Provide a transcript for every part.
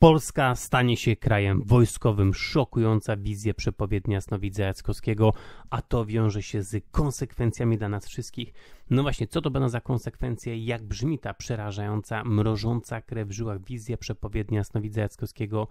Polska stanie się krajem wojskowym. Szokująca wizja przepowiednia jasnowidza Jackowskiego, a to wiąże się z konsekwencjami dla nas wszystkich. No właśnie, co to będą za konsekwencje? Jak brzmi ta przerażająca, mrożąca krew w żyłach wizja przepowiednia jasnowidza Jackowskiego?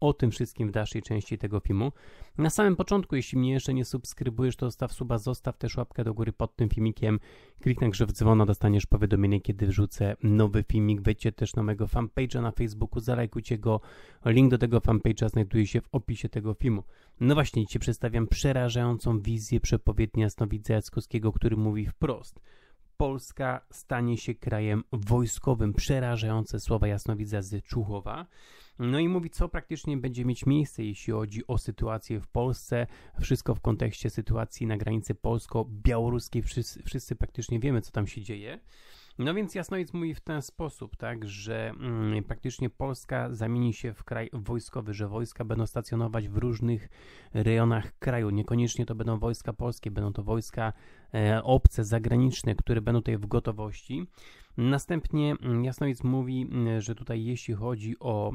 O tym wszystkim w dalszej części tego filmu. Na samym początku, jeśli mnie jeszcze nie subskrybujesz, to zostaw suba, zostaw też łapkę do góry pod tym filmikiem. Kliknij na grzyb dzwona, dostaniesz powiadomienie, kiedy wrzucę nowy filmik. Wejdźcie też na mojego fanpage'a na Facebooku, zalajkujcie go. Link do tego fanpage'a znajduje się w opisie tego filmu. No właśnie, dzisiaj przedstawiam przerażającą wizję przepowiedni jasnowidza Jackowskiego, który mówi wprost: Polska stanie się krajem wojskowym. Przerażające słowa jasnowidza z Człuchowa. No i mówi, co praktycznie będzie mieć miejsce, jeśli chodzi o sytuację w Polsce. Wszystko w kontekście sytuacji na granicy polsko-białoruskiej. Wszyscy praktycznie wiemy, co tam się dzieje. No więc jasnowidz mówi w ten sposób, tak, że praktycznie Polska zamieni się w kraj wojskowy, że wojska będą stacjonować w różnych rejonach kraju. Niekoniecznie to będą wojska polskie, będą to wojska obce, zagraniczne, które będą tutaj w gotowości. Następnie jasnowidz mówi, że tutaj jeśli chodzi o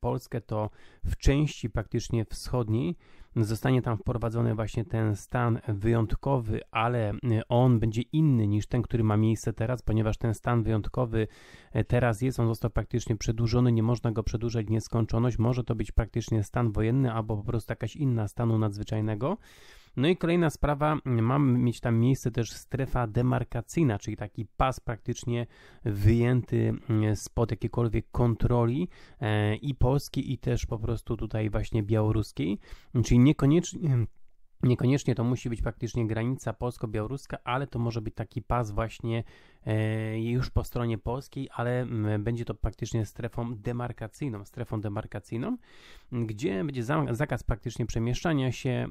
Polskę, to w części praktycznie wschodniej zostanie tam wprowadzony właśnie ten stan wyjątkowy, ale on będzie inny niż ten, który ma miejsce teraz, ponieważ ten stan wyjątkowy teraz jest, on został praktycznie przedłużony, nie można go przedłużać w nieskończoność, może to być praktycznie stan wojenny albo po prostu jakaś inna stanu nadzwyczajnego. No i kolejna sprawa, ma mieć tam miejsce też strefa demarkacyjna, czyli taki pas praktycznie wyjęty spod jakiejkolwiek kontroli i polskiej, i też po prostu tutaj właśnie białoruskiej, czyli niekoniecznie to musi być praktycznie granica polsko-białoruska, ale to może być taki pas właśnie już po stronie polskiej, ale będzie to praktycznie strefą demarkacyjną, gdzie będzie zakaz praktycznie przemieszczania się,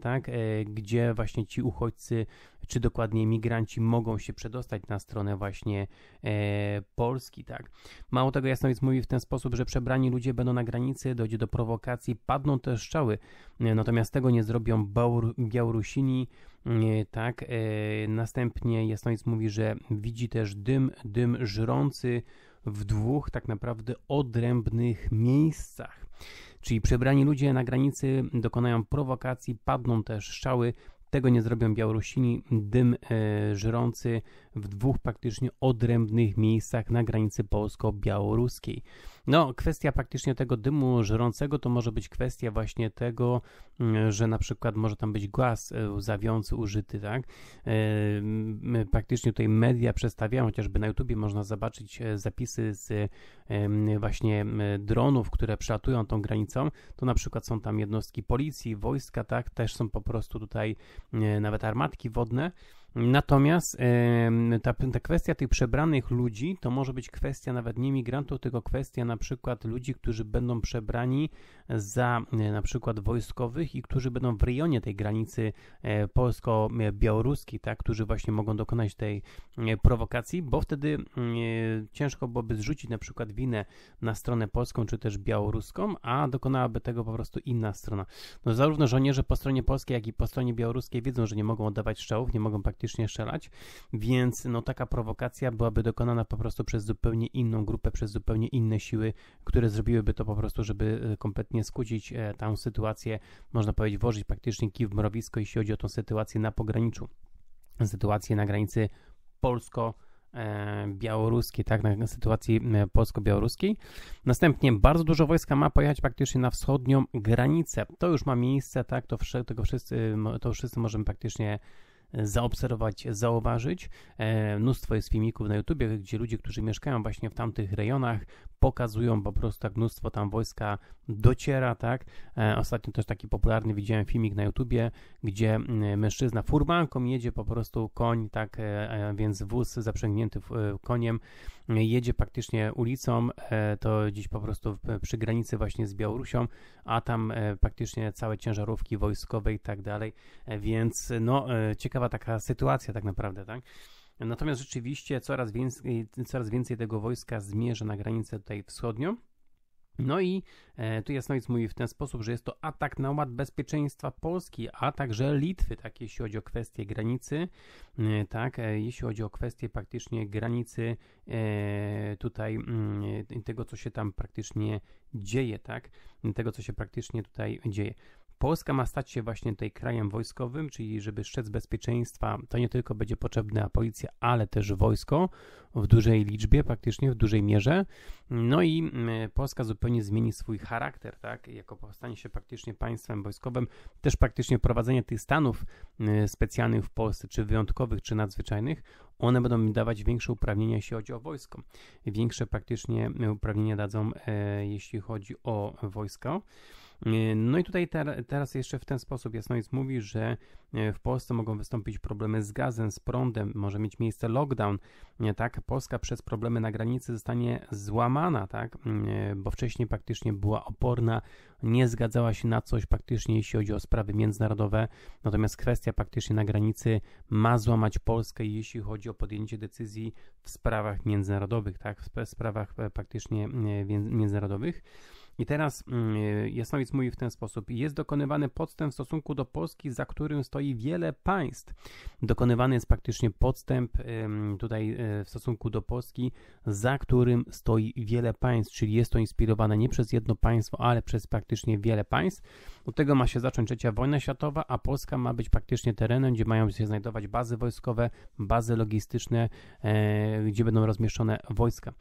tak, gdzie właśnie ci uchodźcy, czy dokładnie migranci, mogą się przedostać na stronę właśnie Polski, tak. Mało tego, jasnowidz mówi w ten sposób, że przebrani ludzie będą na granicy, dojdzie do prowokacji, padną też strzały, natomiast tego nie zrobią Białorusini, tak. Następnie jasnowidz mówi, że widzi też dym żrący w dwóch tak naprawdę odrębnych miejscach. Czyli przebrani ludzie na granicy dokonają prowokacji, padną też strzały, tego nie zrobią Białorusini, dym żrący w dwóch praktycznie odrębnych miejscach na granicy polsko-białoruskiej. No, kwestia praktycznie tego dymu żrącego to może być kwestia właśnie tego, że na przykład może tam być gaz łzawiący użyty, tak? Praktycznie tutaj media przedstawiają, chociażby na YouTubie można zobaczyć zapisy z właśnie dronów, które przelatują tą granicą, to na przykład są tam jednostki policji, wojska, tak? Też są po prostu tutaj nawet armatki wodne. Natomiast ta kwestia tych przebranych ludzi to może być kwestia nawet nie migrantów, tylko kwestia na przykład ludzi, którzy będą przebrani za na przykład wojskowych i którzy będą w rejonie tej granicy polsko-białoruskiej, tak, którzy właśnie mogą dokonać tej prowokacji, bo wtedy ciężko byłoby zrzucić na przykład winę na stronę polską czy też białoruską, a dokonałaby tego po prostu inna strona. No, zarówno żołnierze po stronie polskiej, jak i po stronie białoruskiej wiedzą, że nie mogą oddawać strzałów, nie mogą praktycznie strzelać, więc no, taka prowokacja byłaby dokonana po prostu przez zupełnie inną grupę, przez zupełnie inne siły, które zrobiłyby to po prostu, żeby kompletnie skłócić tę sytuację, można powiedzieć, włożyć praktycznie kij w mrowisko, jeśli chodzi o tą sytuację na pograniczu, sytuację na granicy polsko-białoruskiej, tak, na sytuacji polsko-białoruskiej. Następnie bardzo dużo wojska ma pojechać praktycznie na wschodnią granicę. To już ma miejsce, tak, to wszyscy możemy praktycznie zaobserwować, zauważyć. Mnóstwo jest filmików na YouTubie, gdzie ludzie, którzy mieszkają właśnie w tamtych rejonach, pokazują po prostu, tak, mnóstwo tam wojska dociera, tak. Ostatnio też taki popularny widziałem filmik na YouTubie, gdzie mężczyzna furmanką jedzie po prostu, koń, tak, więc wóz zaprzęgnięty koniem jedzie praktycznie ulicą, to gdzieś po prostu przy granicy właśnie z Białorusią, a tam praktycznie całe ciężarówki wojskowe i tak dalej, więc no ciekawa taka sytuacja tak naprawdę, tak. Natomiast rzeczywiście coraz więcej tego wojska zmierza na granicę tutaj wschodnią. No i tu jasnowidz mówi w ten sposób, że jest to atak na ład bezpieczeństwa Polski, a także Litwy, tak, jeśli chodzi o kwestie granicy, tak, jeśli chodzi o kwestie praktycznie granicy tutaj tego, co się tam praktycznie dzieje, tak? Tego, co się praktycznie tutaj dzieje. Polska ma stać się właśnie tutaj krajem wojskowym, czyli żeby strzec bezpieczeństwa, to nie tylko będzie potrzebna policja, ale też wojsko w dużej liczbie, praktycznie w dużej mierze. No i Polska zupełnie zmieni swój charakter, tak? Jako stanie się praktycznie państwem wojskowym, też praktycznie prowadzenie tych stanów specjalnych w Polsce, czy wyjątkowych, czy nadzwyczajnych, one będą dawać większe uprawnienia, jeśli chodzi o wojsko. Większe praktycznie uprawnienia dadzą, jeśli chodzi o wojsko. No i tutaj teraz jeszcze w ten sposób Jasnowic mówi, że w Polsce mogą wystąpić problemy z gazem, z prądem, może mieć miejsce lockdown, tak? Polska przez problemy na granicy zostanie złamana, tak? Bo wcześniej praktycznie była oporna, nie zgadzała się na coś praktycznie, jeśli chodzi o sprawy międzynarodowe, natomiast kwestia praktycznie na granicy ma złamać Polskę, jeśli chodzi o podjęcie decyzji w sprawach międzynarodowych, tak? W sprawach praktycznie międzynarodowych. I teraz Jasnowic mówi w ten sposób. Jest dokonywany podstęp w stosunku do Polski, za którym stoi wiele państw. Dokonywany jest praktycznie podstęp tutaj w stosunku do Polski, za którym stoi wiele państw, czyli jest to inspirowane nie przez jedno państwo, ale przez praktycznie wiele państw. Od tego ma się zacząć trzecia wojna światowa, a Polska ma być praktycznie terenem, gdzie mają się znajdować bazy wojskowe, bazy logistyczne, gdzie będą rozmieszczone wojska.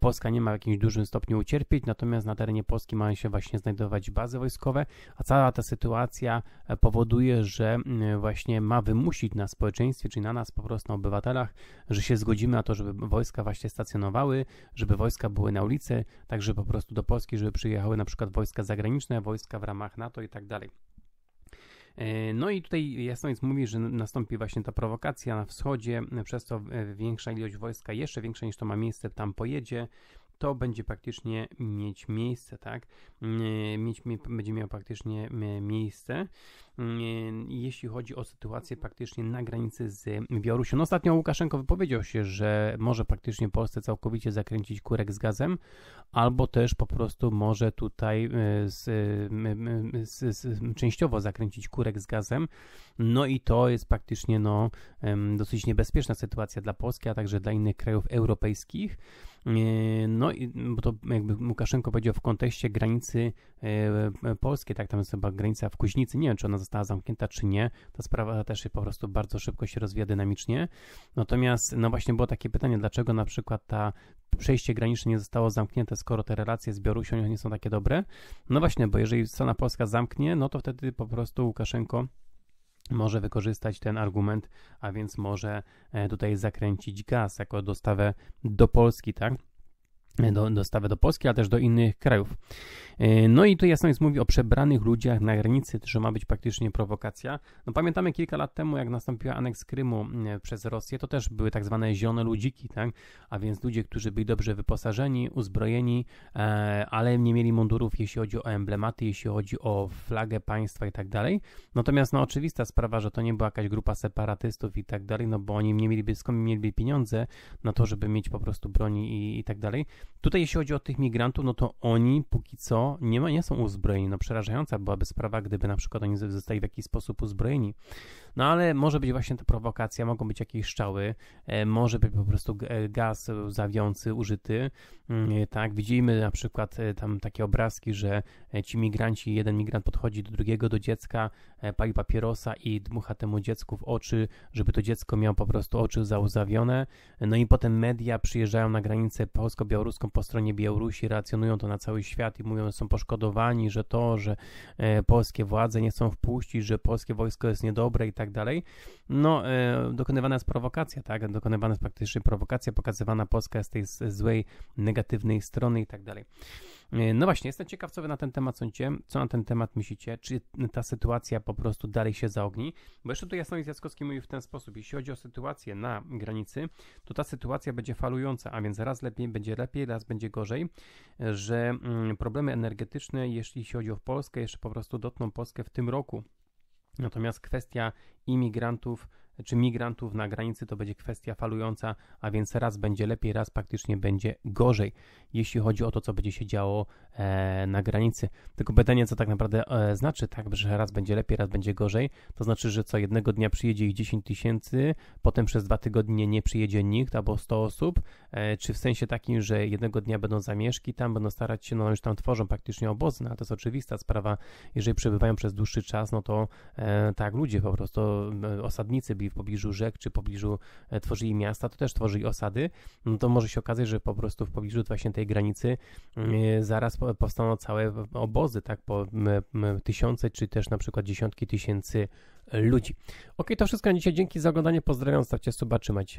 Polska nie ma w jakimś dużym stopniu ucierpieć, natomiast na terenie Polski mają się właśnie znajdować bazy wojskowe, a cała ta sytuacja powoduje, że właśnie ma wymusić na społeczeństwie, czyli na nas po prostu, na obywatelach, że się zgodzimy na to, żeby wojska właśnie stacjonowały, żeby wojska były na ulicy, także po prostu do Polski, żeby przyjechały na przykład wojska zagraniczne, wojska w ramach NATO i tak dalej. No i tutaj Jasnowic mówi, że nastąpi właśnie ta prowokacja na wschodzie, przez to większa ilość wojska, jeszcze większa niż to ma miejsce, tam pojedzie. To będzie praktycznie mieć miejsce, tak? Będzie miało praktycznie miejsce, jeśli chodzi o sytuację praktycznie na granicy z Białorusią. No ostatnio Łukaszenko wypowiedział się, że może praktycznie Polsce całkowicie zakręcić kurek z gazem, albo też po prostu może tutaj częściowo zakręcić kurek z gazem. No i to jest praktycznie no, dosyć niebezpieczna sytuacja dla Polski, a także dla innych krajów europejskich. No i bo to jakby Łukaszenko powiedział w kontekście granicy polskiej, tak, tam jest chyba granica w Kuźnicy, nie wiem, czy ona została zamknięta, czy nie, ta sprawa też po prostu bardzo szybko się rozwija dynamicznie, natomiast no właśnie było takie pytanie, dlaczego na przykład ta przejście graniczne nie zostało zamknięte, skoro te relacje z Białorusią nie są takie dobre, no właśnie, bo jeżeli strona polska zamknie, no to wtedy po prostu Łukaszenko może wykorzystać ten argument, a więc może tutaj zakręcić gaz jako dostawę do Polski, tak? Dostawę do Polski, ale też do innych krajów. No i tu Jasnowic mówi o przebranych ludziach na granicy, że ma być praktycznie prowokacja. No pamiętamy kilka lat temu, jak nastąpiła aneks Krymu przez Rosję, to też były tak zwane zielone ludziki, tak? A więc ludzie, którzy byli dobrze wyposażeni, uzbrojeni, ale nie mieli mundurów, jeśli chodzi o emblematy, jeśli chodzi o flagę państwa i tak dalej. Natomiast no oczywista sprawa, że to nie była jakaś grupa separatystów i tak dalej, no bo oni nie mieliby, skąd mieliby pieniądze na to, żeby mieć po prostu broni i tak dalej. Tutaj jeśli chodzi o tych migrantów, no to oni póki co nie są uzbrojeni. No przerażająca byłaby sprawa, gdyby na przykład oni zostali w jakiś sposób uzbrojeni. No ale może być właśnie ta prowokacja, mogą być jakieś strzały, może być po prostu gaz łzawiący użyty. Tak, widzimy na przykład tam takie obrazki, że ci migranci, jeden migrant podchodzi do drugiego, do dziecka, pali papierosa i dmucha temu dziecku w oczy, żeby to dziecko miało po prostu oczy załzawione. No i potem media przyjeżdżają na granicę polsko-białoruską po stronie Białorusi, relacjonują to na cały świat i mówią, że są poszkodowani, że to, że polskie władze nie chcą wpuścić, że polskie wojsko jest niedobre i tak dalej. No, dokonywana jest prowokacja, tak? Dokonywana jest praktycznie prowokacja, pokazywana Polska z tej złej, negatywnej strony i tak dalej. No właśnie, jestem ciekaw, co wy na ten temat sądzicie, co na ten temat myślicie, czy ta sytuacja po prostu dalej się zaogni, bo jeszcze tutaj Jasnowic Jackowski mówił w ten sposób, jeśli chodzi o sytuację na granicy, to ta sytuacja będzie falująca, a więc raz lepiej, raz będzie gorzej, że problemy energetyczne, jeśli chodzi o Polskę, jeszcze po prostu dotkną Polskę w tym roku, natomiast kwestia imigrantów czy migrantów na granicy, to będzie kwestia falująca, a więc raz będzie lepiej, raz praktycznie będzie gorzej, jeśli chodzi o to, co będzie się działo na granicy. Tylko pytanie, co tak naprawdę znaczy, tak, że raz będzie lepiej, raz będzie gorzej, to znaczy, że co jednego dnia przyjedzie ich 10 tysięcy, potem przez 2 tygodnie nie przyjedzie nikt albo 100 osób, czy w sensie takim, że jednego dnia będą zamieszki tam, będą starać się, no już tam tworzą praktycznie obozy, no, ale to jest oczywista sprawa, jeżeli przebywają przez dłuższy czas, no to tak, ludzie po prostu, osadnicy byli w pobliżu rzek, czy w pobliżu tworzyli miasta, to też tworzyli osady, no to może się okazać, że po prostu w pobliżu właśnie tej granicy zaraz powstaną całe obozy, tak, po tysiące, czy też na przykład dziesiątki tysięcy ludzi. Ok, to wszystko na dzisiaj. Dzięki za oglądanie. Pozdrawiam, stawcie suba, trzymajcie się.